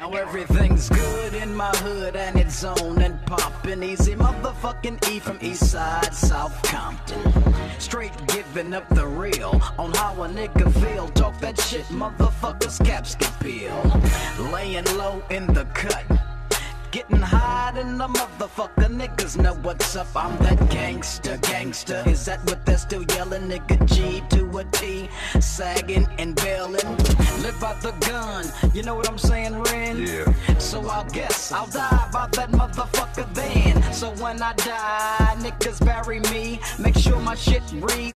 Now everything's good in my hood and it's on and poppin' easy. Motherfuckin' E from East Side, South Compton. Straight giving up the real on how a nigga feel. Talk that shit, motherfuckers, caps get peeled. Laying low in the cut, getting high in the motherfucker. Niggas know what's up, I'm that gangsta, gangsta. Is that what they're still yelling? Nigga G to a T, sagging and bailing. Live by the gun, you know what I'm saying, Ren? Yeah. So I guess I'll die by that motherfucker then. So when I die, niggas bury me, make sure my shit breathes.